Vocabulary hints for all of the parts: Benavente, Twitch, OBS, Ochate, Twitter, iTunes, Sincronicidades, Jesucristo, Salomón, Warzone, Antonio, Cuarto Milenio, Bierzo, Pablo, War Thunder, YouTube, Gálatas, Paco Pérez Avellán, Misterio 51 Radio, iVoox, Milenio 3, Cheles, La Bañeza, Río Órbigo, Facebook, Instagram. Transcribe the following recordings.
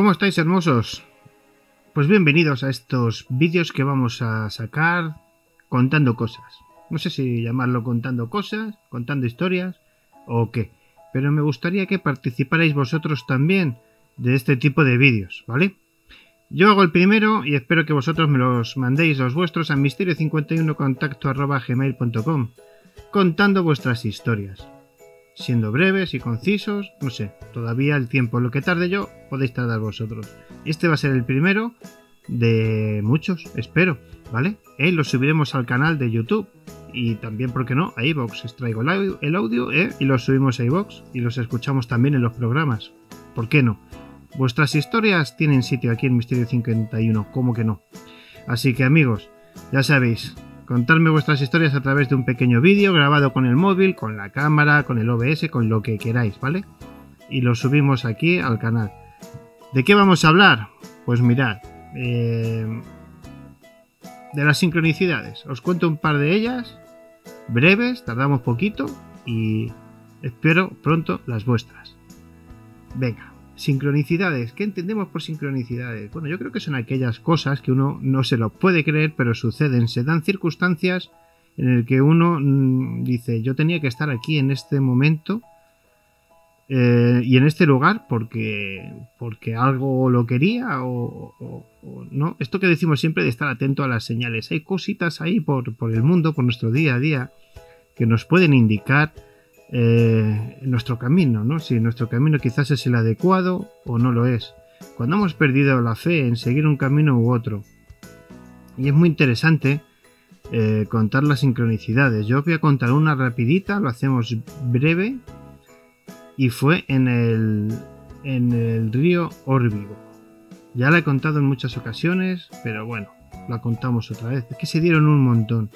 ¿Cómo estáis, hermosos? Pues bienvenidos a estos vídeos que vamos a sacar contando cosas. No sé si llamarlo contando cosas, contando historias o qué, pero me gustaría que participarais vosotros también de este tipo de vídeos, ¿vale? Yo hago el primero y espero que vosotros me los mandéis los vuestros a misterio51contacto@gmail.com contando vuestras historias, siendo breves y concisos, no sé, todavía el tiempo, lo que tarde yo, podéis tardar vosotros. Este va a ser el primero de muchos, espero, ¿vale? Lo subiremos al canal de YouTube y también, ¿por qué no?, a iVoox. Extraigo el audio y los subimos a iVoox y los escuchamos también en los programas, ¿por qué no? Vuestras historias tienen sitio aquí en Misterio 51, ¿cómo que no? Así que, amigos, ya sabéis, contadme vuestras historias a través de un pequeño vídeo grabado con el móvil, con la cámara, con el OBS, con lo que queráis, ¿vale? Y lo subimos aquí al canal. ¿De qué vamos a hablar? Pues mirad, de las sincronicidades. Os cuento un par de ellas, breves, tardamos poquito y espero pronto las vuestras. Venga, sincronicidades. ¿Qué entendemos por sincronicidades? Bueno, yo creo que son aquellas cosas que uno no se lo puede creer, pero suceden. Se dan circunstancias en las que uno dice, yo tenía que estar aquí en este momento y en este lugar porque algo lo quería o no. Esto que decimos siempre de estar atento a las señales. Hay cositas ahí por el mundo, por nuestro día a día, que nos pueden indicar nuestro camino, ¿no? Si nuestro camino quizás es el adecuado o no lo es. Cuando hemos perdido la fe en seguir un camino u otro. Y es muy interesante contar las sincronicidades. Yo voy a contar una rapidita, lo hacemos breve. Y fue en el río Órbigo. Ya la he contado en muchas ocasiones, pero bueno, la contamos otra vez. Es que se dieron un montón.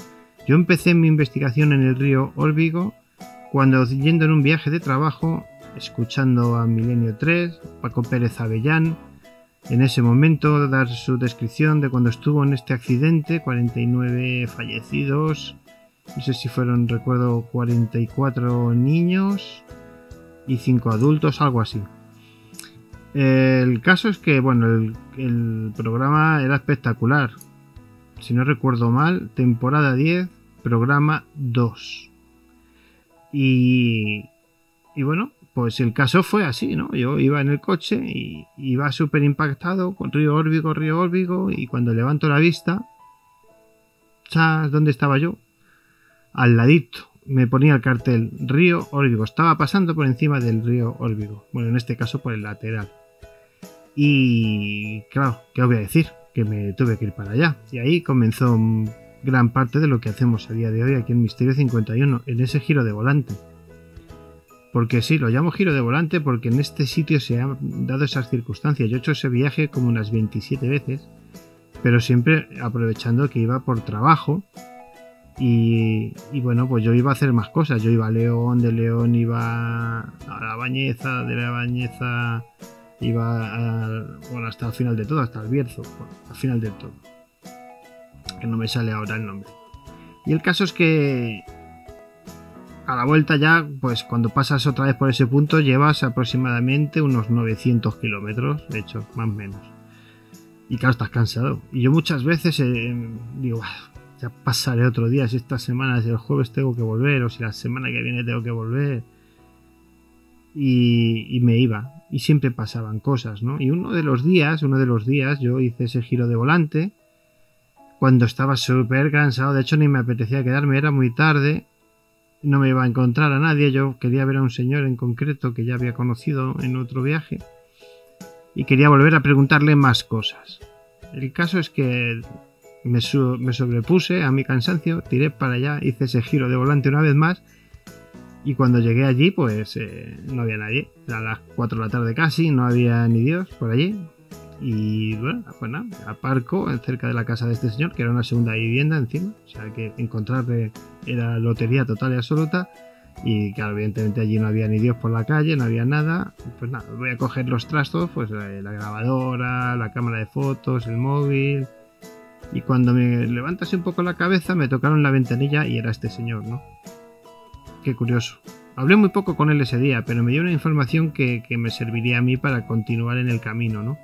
Yo empecé mi investigación en el río Órbigo cuando, yendo en un viaje de trabajo, escuchando a Milenio 3, Paco Pérez Avellán, en ese momento dar su descripción de cuando estuvo en este accidente, 49 fallecidos, no sé si fueron, recuerdo, 44 niños y 5 adultos, algo así. El caso es que, bueno, el programa era espectacular. Si no recuerdo mal, temporada 10, programa 2. Y bueno, pues el caso fue así, ¿no? Yo iba en el coche y iba súper impactado con Río Órbigo, y cuando levanto la vista, ¿sabes dónde estaba yo? Al ladito me ponía el cartel Río Órbigo. Estaba pasando por encima del río Órbigo, bueno, en este caso por el lateral. Y claro, ¿qué os voy a decir? Que me tuve que ir para allá. Y ahí comenzó gran parte de lo que hacemos a día de hoy aquí en Misterio 51, en ese giro de volante. Porque sí, lo llamo giro de volante porque en este sitio se han dado esas circunstancias. Yo he hecho ese viaje como unas 27 veces, pero siempre aprovechando que iba por trabajo y bueno, pues yo iba a hacer más cosas. Yo iba a León, de León iba a La Bañeza, de La Bañeza iba bueno, hasta el final de todo, hasta el Bierzo, bueno, al final de todo. Que no me sale ahora el nombre. Y el caso es que a la vuelta ya, pues cuando pasas otra vez por ese punto, llevas aproximadamente unos 900 kilómetros, de hecho, más o menos. Y claro, estás cansado. Y yo muchas veces digo, ya pasaré otro día, si esta semana, si el jueves tengo que volver, o si la semana que viene tengo que volver. Y me iba. Y siempre pasaban cosas, ¿no? Y uno de los días yo hice ese giro de volante. Cuando estaba súper cansado, de hecho ni me apetecía quedarme, era muy tarde, no me iba a encontrar a nadie, yo quería ver a un señor en concreto que ya había conocido en otro viaje y quería volver a preguntarle más cosas. El caso es que me sobrepuse a mi cansancio, tiré para allá, hice ese giro de volante una vez más y cuando llegué allí pues no había nadie, eran las 4 de la tarde casi, no había ni Dios por allí. Y bueno, pues nada, aparco cerca de la casa de este señor, que era una segunda vivienda encima, o sea que encontrarle era lotería total y absoluta. Y claro, evidentemente allí no había ni Dios por la calle, no había nada. Pues nada, voy a coger los trastos, pues la grabadora, la cámara de fotos, el móvil. Y cuando me levanto así un poco la cabeza, me tocaron la ventanilla y era este señor, ¿no? Qué curioso, Hablé muy poco con él ese día, pero me dio una información que me serviría a mí para continuar en el camino, ¿no?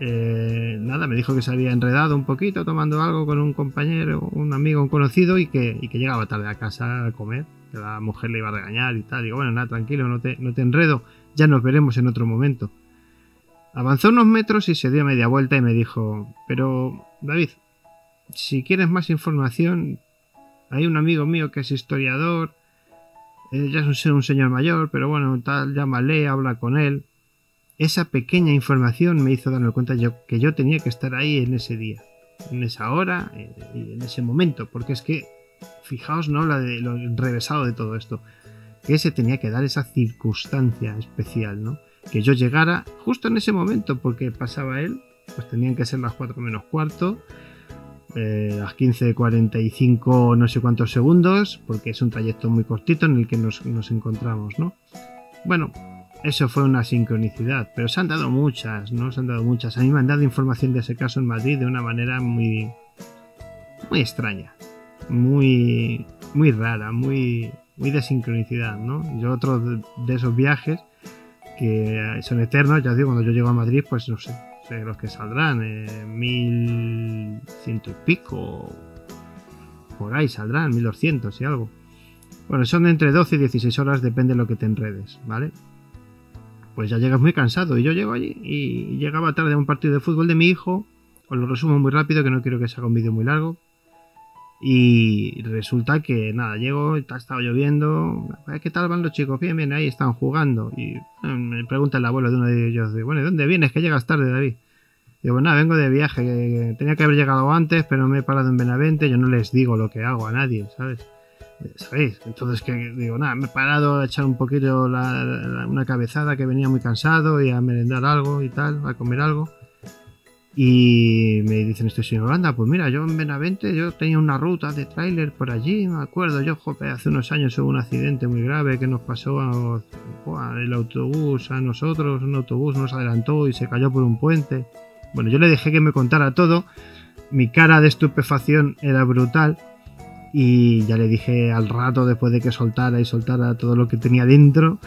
Nada, me dijo que se había enredado un poquito tomando algo con un compañero, un amigo, un conocido, y que llegaba tarde a casa a comer, que la mujer le iba a regañar y tal. Digo, bueno, nada, tranquilo, no te enredo, ya nos veremos en otro momento. Avanzó unos metros y se dio media vuelta y me dijo, pero David, si quieres más información, hay un amigo mío que es historiador, ya es un señor mayor, pero bueno, tal, llámale, habla con él. Esa pequeña información me hizo darme cuenta que yo tenía que estar ahí en ese día, en esa hora y en ese momento, porque es que, fijaos, ¿no?, lo enrevesado de todo esto, que se tenía que dar esa circunstancia especial, ¿no?, que yo llegara justo en ese momento, porque pasaba él, pues tenían que ser las 4 menos cuarto, las 15:45 no sé cuántos segundos, porque es un trayecto muy cortito en el que nos encontramos, ¿no? Bueno, eso fue una sincronicidad, pero se han dado muchas, ¿no? Se han dado muchas. A mí me han dado información de ese caso en Madrid de una manera muy extraña, muy rara, muy de sincronicidad, ¿no? Yo otro de esos viajes que son eternos, ya os digo, cuando yo llego a Madrid, pues no sé, de los que saldrán, 1100 y pico, por ahí saldrán, 1200 y algo. Bueno, son entre 12 y 16 horas, depende de lo que te enredes, ¿vale? Pues ya llegas muy cansado, y yo llego allí y llegaba tarde a un partido de fútbol de mi hijo, os lo resumo muy rápido que no quiero que se haga un vídeo muy largo, y resulta que nada, llego, ha estado lloviendo, ¿qué tal van los chicos? Bien, bien, ahí están jugando, y me pregunta el abuelo de uno de ellos, bueno, ¿de dónde vienes? Que llegas tarde, David. Digo, bueno, vengo de viaje, que tenía que haber llegado antes, pero me he parado en Benavente, yo no les digo lo que hago a nadie, ¿sabes? ¿Sabéis? Entonces que digo, nada, me he parado a echar un poquito una cabezada, que venía muy cansado, y a merendar algo y tal, a comer algo, y me dicen, estoy en Holanda, pues mira, yo en Benavente, yo tenía una ruta de tráiler por allí, me acuerdo, yo jope, hace unos años hubo un accidente muy grave que nos pasó el autobús a nosotros, un autobús nos adelantó y se cayó por un puente. Bueno, yo le dejé que me contara todo, mi cara de estupefacción era brutal. Y ya le dije al rato, después de que soltara todo lo que tenía dentro,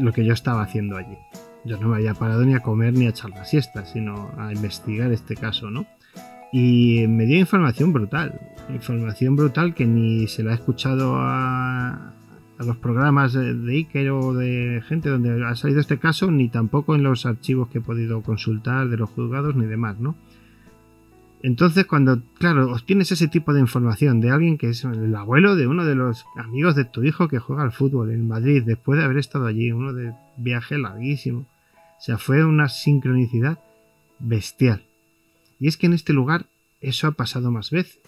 lo que yo estaba haciendo allí. Yo no me había parado ni a comer ni a echar la siesta, sino a investigar este caso, ¿no? Y me dio información brutal que ni se la he escuchado a los programas de Iker o de gente donde ha salido este caso, ni tampoco en los archivos que he podido consultar de los juzgados ni demás, ¿no? Entonces, cuando, claro, obtienes ese tipo de información de alguien que es el abuelo de uno de los amigos de tu hijo que juega al fútbol en Madrid, después de haber estado allí, uno de viaje larguísimo, o sea, fue una sincronicidad bestial. Y es que en este lugar eso ha pasado más veces.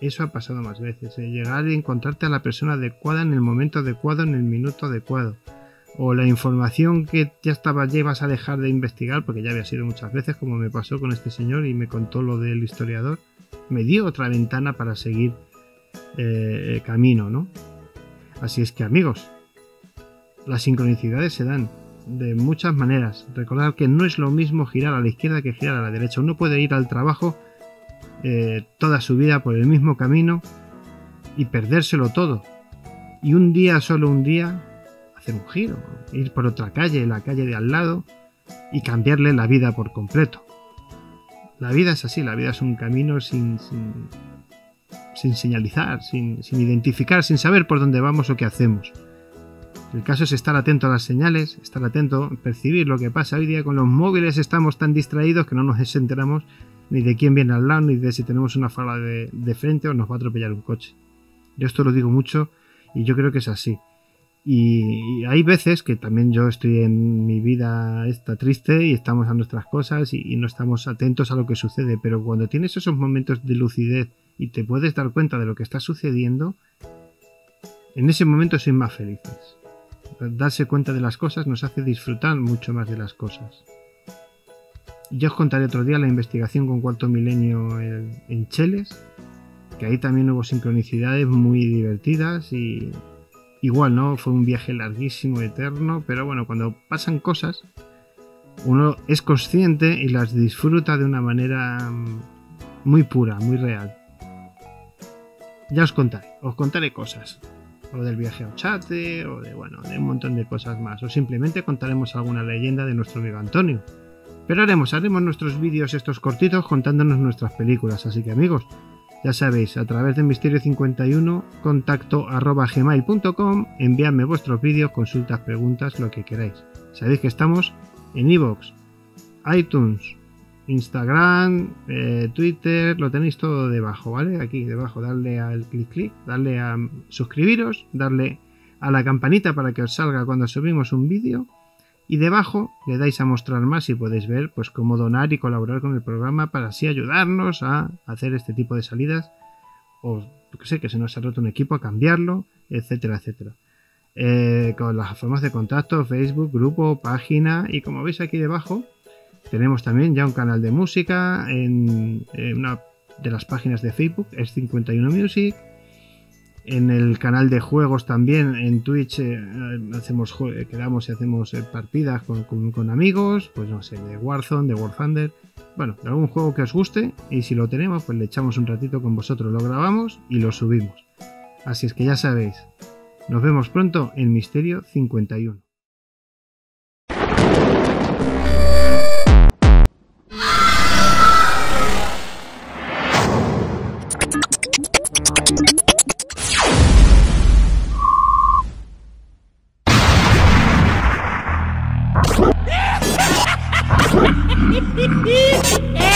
Eso ha pasado más veces. Llegar y encontrarte a la persona adecuada en el momento adecuado, en el minuto adecuado. O la información que ya ibas a dejar de investigar, porque ya había sido muchas veces, como me pasó con este señor y me contó lo del historiador, me dio otra ventana para seguir camino, ¿no? Así es que, amigos, las sincronicidades se dan de muchas maneras. Recordad que no es lo mismo girar a la izquierda que girar a la derecha. Uno puede ir al trabajo toda su vida por el mismo camino y perdérselo todo. Y un día, solo un día, hacer un giro, ir por otra calle, la calle de al lado, y cambiarle la vida por completo. La vida es así, la vida es un camino sin señalizar, sin identificar, sin saber por dónde vamos o qué hacemos. El caso es estar atento a las señales, estar atento, percibir lo que pasa. Hoy día con los móviles estamos tan distraídos que no nos enteramos ni de quién viene al lado, ni de si tenemos una fala de frente o nos va a atropellar un coche. Yo esto lo digo mucho y yo creo que es así. Y hay veces que también yo estoy en mi vida esta triste y estamos a nuestras cosas y no estamos atentos a lo que sucede, pero cuando tienes esos momentos de lucidez y te puedes dar cuenta de lo que está sucediendo, en ese momento sois más felices. Darse cuenta de las cosas nos hace disfrutar mucho más de las cosas. Yo os contaré otro día la investigación con Cuarto Milenio en Cheles, que ahí también hubo sincronicidades muy divertidas y... Igual, ¿no? Fue un viaje larguísimo, eterno, pero bueno, cuando pasan cosas, uno es consciente y las disfruta de una manera muy pura, muy real. Ya os contaré cosas. o del viaje a Ochate, o de, bueno, de un montón de cosas más, o simplemente contaremos alguna leyenda de nuestro amigo Antonio. Pero haremos nuestros vídeos estos cortitos contándonos nuestras películas, así que amigos, ya sabéis, a través de Misterio51, contacto@gmail.com, enviadme vuestros vídeos, consultas, preguntas, lo que queráis. Sabéis que estamos en iVoox, iTunes, Instagram, Twitter, lo tenéis todo debajo, ¿vale? Aquí debajo, darle al clic, darle a suscribiros, darle a la campanita para que os salga cuando subimos un vídeo. Y debajo le dais a mostrar más y podéis ver pues cómo donar y colaborar con el programa para así ayudarnos a hacer este tipo de salidas, o yo que sé, que se nos ha roto un equipo, a cambiarlo, etcétera, etcétera. Con las formas de contacto, Facebook, grupo, página, y como veis aquí debajo tenemos también ya un canal de música en una de las páginas de Facebook, es 51 Music. En el canal de juegos también, en Twitch, quedamos y hacemos partidas con amigos, pues no sé, de Warzone, de War Thunder, bueno, de algún juego que os guste, y si lo tenemos, pues le echamos un ratito con vosotros, lo grabamos y lo subimos. Así es que ya sabéis, nos vemos pronto en Misterio 51. Hee hee hee!